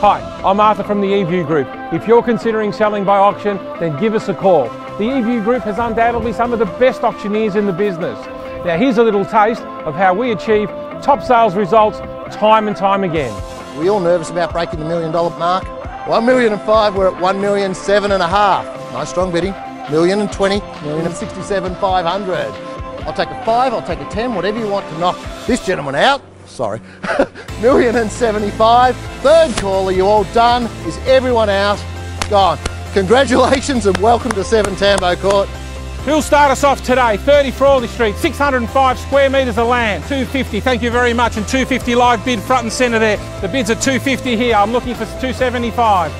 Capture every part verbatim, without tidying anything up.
Hi, I'm Arthur from the eView Group. If you're considering selling by auction, then give us a call. The eView Group has undoubtedly some of the best auctioneers in the business. Now here's a little taste of how we achieve top sales results time and time again. We're all nervous about breaking the million dollar mark. One million and five, we're at one million seven and a half. Nice strong bidding. Million and twenty, million and sixty-seven, five hundred. I'll take a five, I'll take a ten, whatever you want to knock this gentleman out. Sorry. Million and seventy-five. Third caller, you all done? Is everyone out? Gone. Congratulations and welcome to Seven Tambo Court. Who'll start us off today? thirty Frawley Street, six hundred and five square metres of land, two fifty, thank you very much, and two fifty live bid front and centre there. The bids are two fifty here, I'm looking for two seventy-five.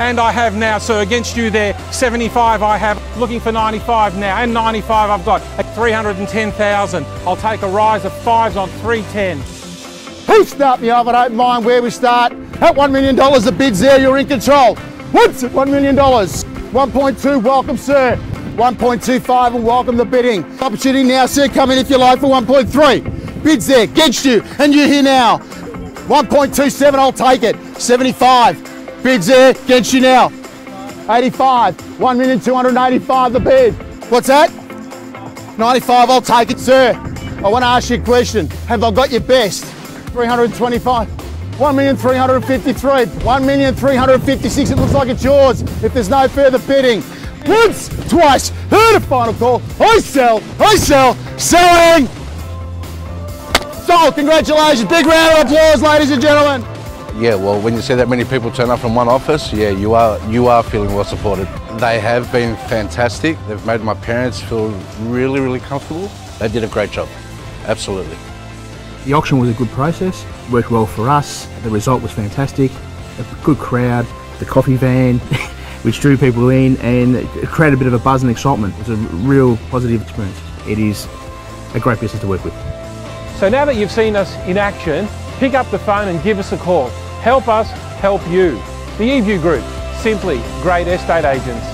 And I have now, so against you there, seventy-five I have, looking for ninety-five now, and ninety-five I've got at three hundred and ten thousand. I'll take a rise of fives on three ten. Please start me off, I don't mind where we start. At one million dollars the bid's there, you're in control. Whoops, at one million dollars. one point two, welcome sir. one point two five and welcome the bidding. Opportunity now sir, come in if you like for one point three. Bid's there, against you, and you're here now. one point two seven, I'll take it. seventy-five. Bid's there, against you now. eighty-five, one million two hundred and eighty-five the bid. What's that? ninety-five, I'll take it, sir. I want to ask you a question. Have I got your best? three hundred and twenty-five, one million three hundred and fifty-three, one million three hundred and fifty-six, it looks like it's yours if there's no further bidding. Once, twice, heard a final call, I sell, I sell, selling. Sold, congratulations, big round of applause, ladies and gentlemen. Yeah, well, when you see that many people turn up from one office, yeah, you are you are feeling well supported. They have been fantastic. They've made my parents feel really, really comfortable. They did a great job, absolutely. The auction was a good process, worked well for us. The result was fantastic. A good crowd, the coffee van, which drew people in and it created a bit of a buzz and excitement. It was a real positive experience. It is a great business to work with. So now that you've seen us in action, pick up the phone and give us a call. Help us help you. The eView Group, simply great estate agents.